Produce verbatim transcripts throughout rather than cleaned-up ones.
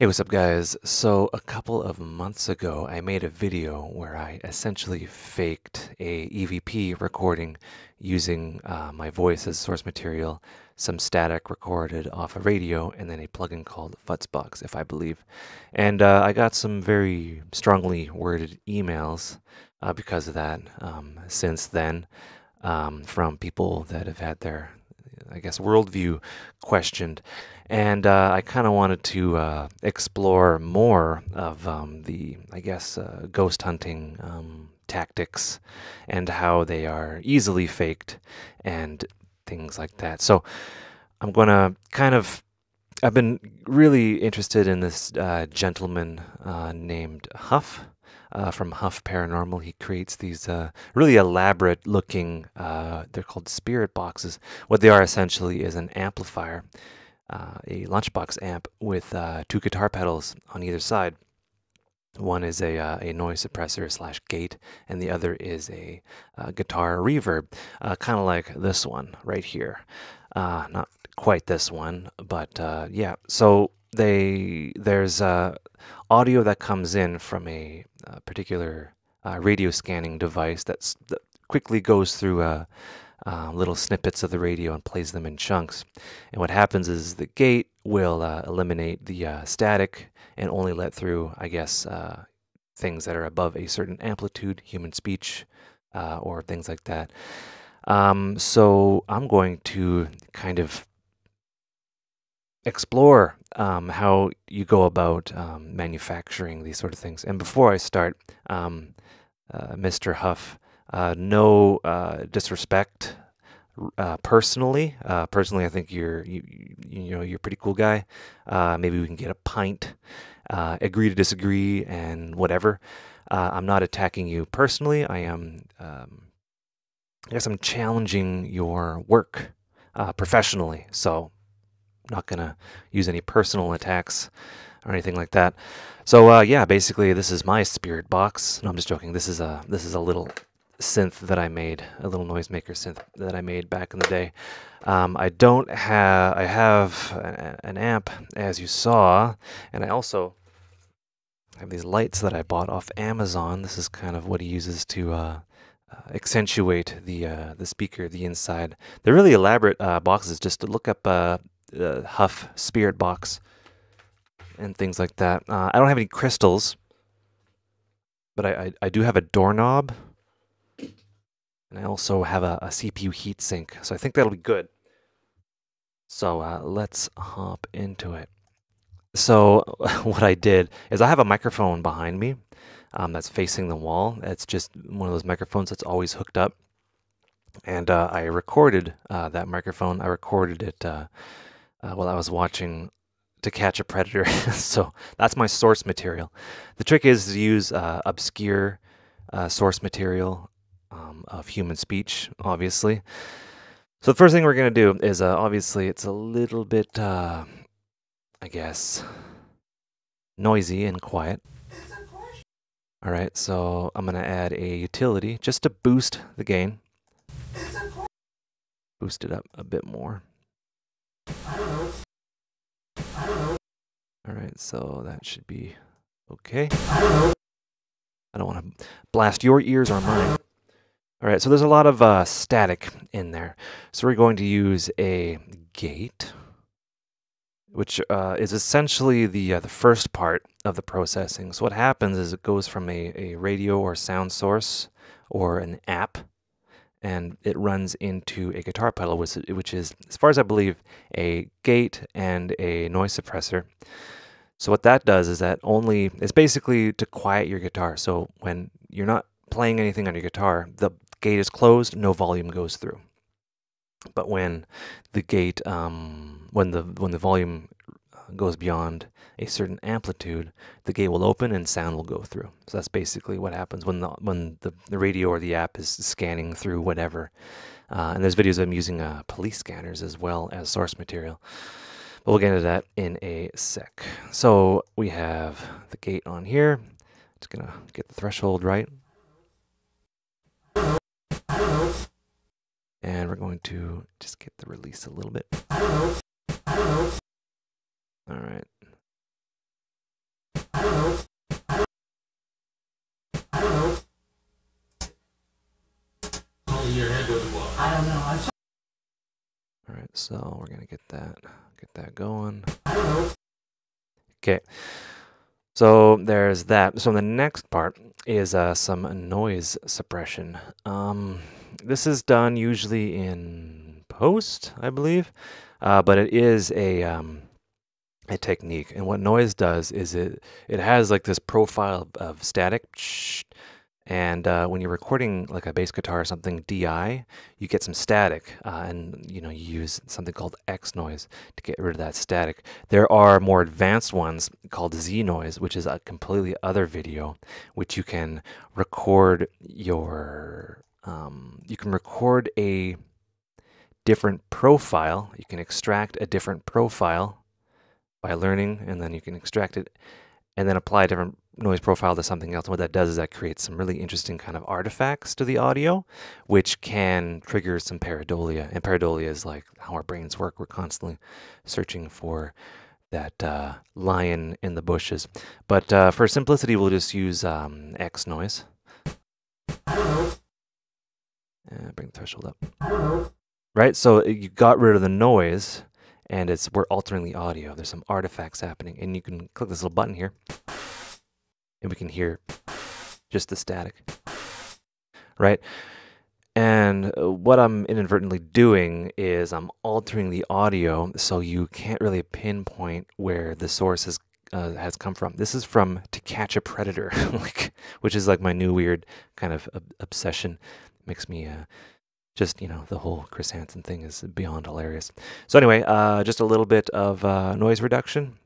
Hey, what's up guys? So a couple of months ago I made a video where I essentially faked a E V P recording using uh, my voice as source material, some static recorded off a radio, and then a plugin called Futzbox, if I believe. And uh, I got some very strongly worded emails uh, because of that um, since then um, from people that have had their, I guess, worldview questioned, and uh, I kind of wanted to uh, explore more of um, the, I guess, uh, ghost hunting um, tactics and how they are easily faked and things like that. So I'm gonna kind of, I've been really interested in this uh, gentleman uh, named Huff. Uh, from Huff Paranormal. He creates these uh, really elaborate looking, uh, they're called spirit boxes. What they are essentially is an amplifier, uh, a lunchbox amp with uh, two guitar pedals on either side. One is a, uh, a noise suppressor slash gate, and the other is a uh, guitar reverb, uh, kind of like this one right here. Uh, not quite this one, but uh, yeah. So they there's uh, audio that comes in from a a particular uh, radio scanning device that's, that quickly goes through uh, uh, little snippets of the radio and plays them in chunks. And what happens is the gate will uh, eliminate the uh, static and only let through, I guess, uh, things that are above a certain amplitude, human speech, uh, or things like that. Um, so I'm going to kind of explore um, how you go about um, manufacturing these sort of things. And before I start, um, uh, Mister Huff, uh, no uh, disrespect. Uh, personally, uh, personally, I think you're you, you know you're a pretty cool guy. Uh, maybe we can get a pint, uh, agree to disagree, and whatever. Uh, I'm not attacking you personally. I am, um, I guess, I'm challenging your work uh, professionally. So. Not gonna use any personal attacks or anything like that. So uh, yeah, basically this is my spirit box. No, I'm just joking. This is a this is a little synth that I made, a little noisemaker synth that I made back in the day. Um, I don't have I have an, an amp, as you saw, and I also have these lights that I bought off Amazon. This is kind of what he uses to. Uh, Uh, accentuate the uh, the speaker, the inside. They're really elaborate uh, boxes. Just to look up uh, uh, Huff Spirit Box and things like that. Uh, I don't have any crystals, but I, I, I do have a doorknob, and I also have a, a C P U heatsink. So I think that'll be good. So uh, let's hop into it. So what I did is I have a microphone behind me. Um, that's facing the wall. It's just one of those microphones that's always hooked up. And uh, I recorded uh, that microphone. I recorded it uh, uh, while I was watching To Catch a Predator. So that's my source material. The trick is to use uh, obscure uh, source material um, of human speech, obviously. So the first thing we're going to do is, uh, obviously, it's a little bit, uh, I guess, noisy and quiet. All right, so I'm going to add a utility just to boost the gain. Boost it up a bit more. All right, so that should be okay. I don't want to blast your ears or mine. All right, so there's a lot of uh, static in there. So we're going to use a gate, which uh, is essentially the uh, the first part of the processing. So what happens is it goes from a, a radio or sound source or an app, and it runs into a guitar pedal, which, which is, as far as I believe, a gate and a noise suppressor. So what that does is that only, it's basically to quiet your guitar. So when you're not playing anything on your guitar, the gate is closed, no volume goes through. But when the gate, um, when the when the volume goes beyond a certain amplitude, the gate will open and sound will go through. So that's basically what happens when the when the, the radio or the app is scanning through whatever. Uh, and there's videos of them using uh, police scanners as well as source material. But we'll get into that in a sec. So we have the gate on here. Just gonna get the threshold right. And we're going to just get the release a little bit. All right. So we're gonna get that, get that going. Okay. So there's that. So the next part is uh, some noise suppression. Um, this is done usually in post, I believe, uh, but it is a um, a technique. And what noise does is it it has like this profile of static, and uh, when you're recording like a bass guitar or something D I, you get some static, uh, and you know, you use something called X noise to get rid of that static. There are more advanced ones called Z noise, which is a completely other video, which you can record your um, you can record a different profile. You can extract a different profile by learning, and then you can extract it and then apply a different noise profile to something else. And what that does is that creates some really interesting kind of artifacts to the audio, which can trigger some pareidolia. And pareidolia is like how our brains work. We're constantly searching for that uh, lion in the bushes. But uh, for simplicity, we'll just use um, X noise. And bring the threshold up. Right, so you got rid of the noise, and it's we're altering the audio. There's some artifacts happening, and you can click this little button here, and we can hear just the static, right? And what I'm inadvertently doing is I'm altering the audio, so you can't really pinpoint where the source is, uh, has come from. This is from To Catch a Predator, like, which is like my new weird kind of ob obsession. It makes me... Uh, Just, you know, the whole Chris Hansen thing is beyond hilarious. So anyway, uh, just a little bit of uh, noise reduction,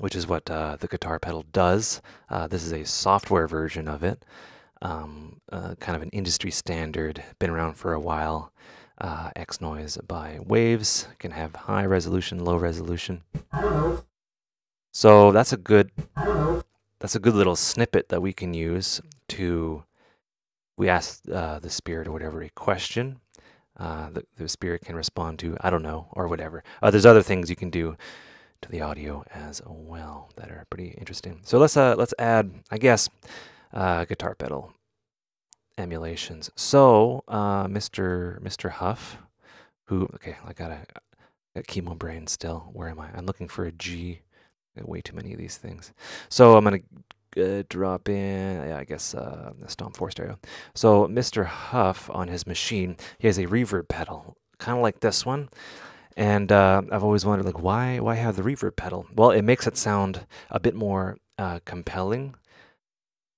which is what uh, the guitar pedal does. Uh, this is a software version of it, um, uh, kind of an industry standard, been around for a while. Uh, X noise by Waves, can have high resolution, low resolution. So that's a good, that's a good little snippet that we can use to... We ask uh, the spirit or whatever a question. Uh, the, the spirit can respond to, I don't know, or whatever. Uh, there's other things you can do to the audio as well that are pretty interesting. So let's uh, let's add, I guess, uh, guitar pedal emulations. So uh, Mister Mister Huff, who okay, I got a, a chemo brain still. Where am I? I'm looking for a G. Way too many of these things. So I'm gonna. Uh, drop in, yeah, I guess, uh, the Storm four stereo. So Mister Huff on his machine, he has a reverb pedal, kind of like this one. And uh, I've always wondered, like, why, why have the reverb pedal? Well, it makes it sound a bit more uh, compelling.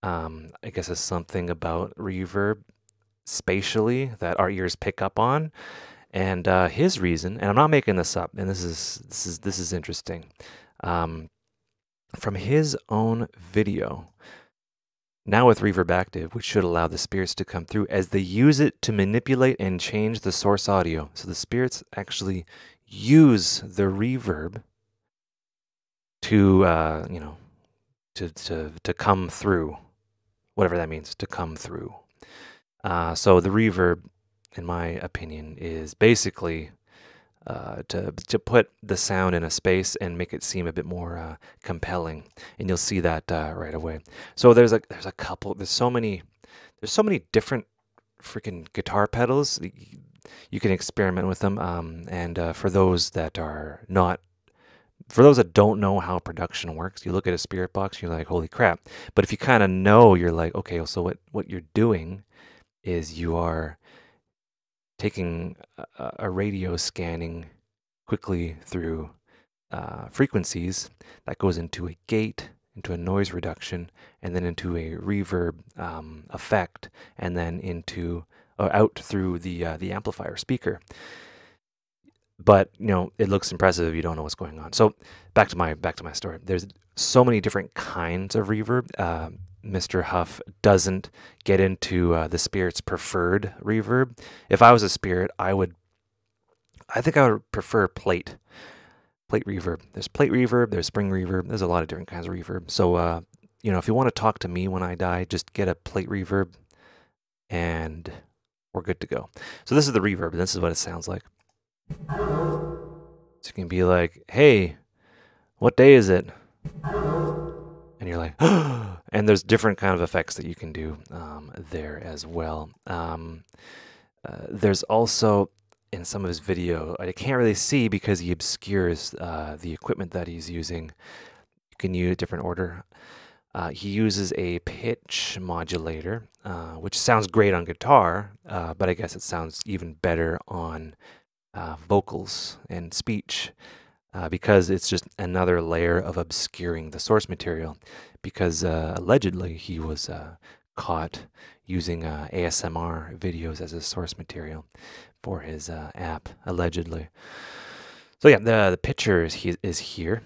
Um, I guess it's something about reverb spatially that our ears pick up on. And uh, his reason, and I'm not making this up, and this is this is this is interesting. Um, From his own video, now with reverb active, which should allow the spirits to come through as they use it to manipulate and change the source audio. So the spirits actually use the reverb to, uh, you know, to, to, to come through, whatever that means, to come through. Uh, so the reverb, in my opinion, is basically... Uh, to, to put the sound in a space and make it seem a bit more uh, compelling, and you'll see that uh, right away. So there's a there's a couple there's so many there's so many different freaking guitar pedals. You can experiment with them, um, and uh, for those that are not for those that don't know how production works, you look at a spirit box, you're like, holy crap. But if you kind of know, you're like, okay, so what what you're doing is you are taking a, a radio scanning quickly through uh, frequencies that goes into a gate, into a noise reduction, and then into a reverb um, effect, and then into uh, out through the uh, the amplifier speaker. But you know, it looks impressive if you don't know what's going on. So back to my back to my story. There's so many different kinds of reverb. Uh, Mister Huff doesn't get into uh, the spirit's preferred reverb. If I was a spirit, I would, I think I would prefer plate, plate reverb. There's plate reverb, there's spring reverb, there's a lot of different kinds of reverb. So, uh, you know, if you want to talk to me when I die, just get a plate reverb and we're good to go. So this is the reverb, and this is what it sounds like. So you can be like, hey, what day is it? And you're like, and there's different kind of effects that you can do um, there as well. Um, uh, there's also in some of his video. I can't really see because he obscures uh, the equipment that he's using. You can use a different order. Uh, he uses a pitch modulator, uh, which sounds great on guitar, uh, but I guess it sounds even better on uh, vocals and speech uh, because it's just another layer of obscuring the source material because uh, allegedly he was uh, caught using uh, A S M R videos as his source material for his uh, app, allegedly. So yeah, the, the picture is, he, is here.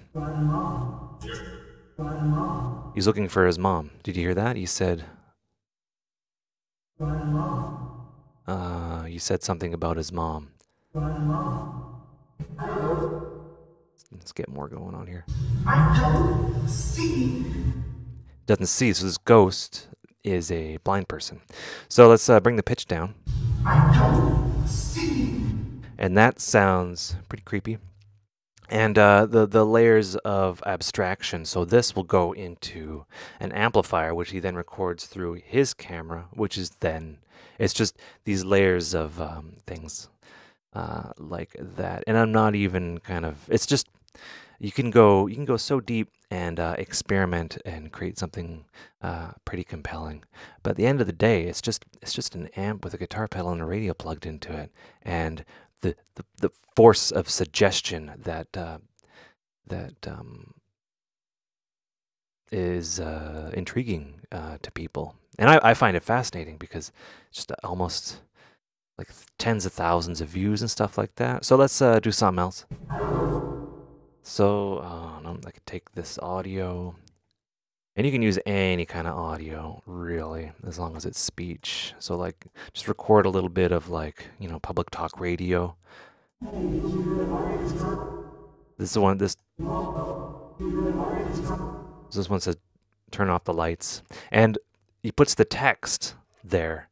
He's looking for his mom. Did you hear that? He said... Uh, he said something about his mom. Let's get more going on here. I don't see. Doesn't see, so this ghost is a blind person. So let's uh, bring the pitch down. I don't see. And that sounds pretty creepy. And uh, the, the layers of abstraction, so this will go into an amplifier, which he then records through his camera, which is then, it's just these layers of um, things uh, like that. And I'm not even kind of, it's just, you can go, you can go so deep and uh, experiment and create something uh, pretty compelling. But at the end of the day, it's just, it's just an amp with a guitar pedal and a radio plugged into it. And The, the, the force of suggestion that uh, that um, is uh, intriguing uh, to people. And I, I find it fascinating because it's just almost like tens of thousands of views and stuff like that. So let's uh, do something else. So uh, I could take this audio, and you can use any kind of audio, really, as long as it's speech. So, like, just record a little bit of, like, you know, public talk radio. This is one, this... This one says, turn off the lights. And he puts the text there.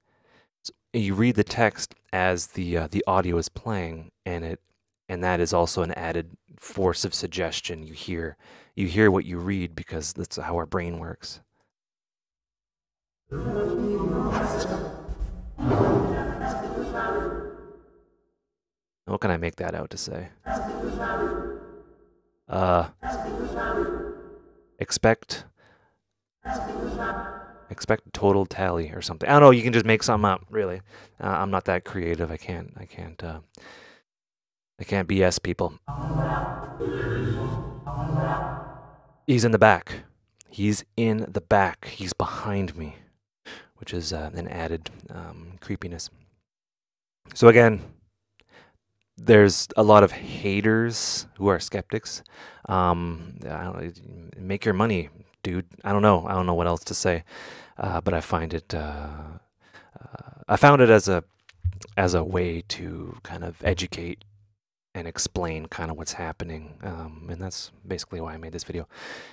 So you read the text as the uh, the audio is playing, and it and that is also an added force of suggestion. You hear you hear what you read because that's how our brain works. What can I make that out to say? Uh, expect expect total tally or something. I don't know. You can just make something up. Really, uh, I'm not that creative. I can't. I can't. Uh, I can't B S people. He's in the back. He's in the back. He's behind me, which is uh, an added um, creepiness. So again, there's a lot of haters who are skeptics. Um, I don't, make your money, dude. I don't know. I don't know what else to say, uh, but I find it. Uh, uh, I found it as a as a way to kind of educate and explain kind of what's happening. Um, and that's basically why I made this video.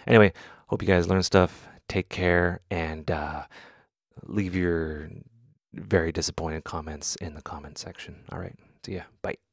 Anyway, hope you guys learned stuff. Take care, and uh, leave your very disappointed comments in the comment section. All right, see ya. Bye.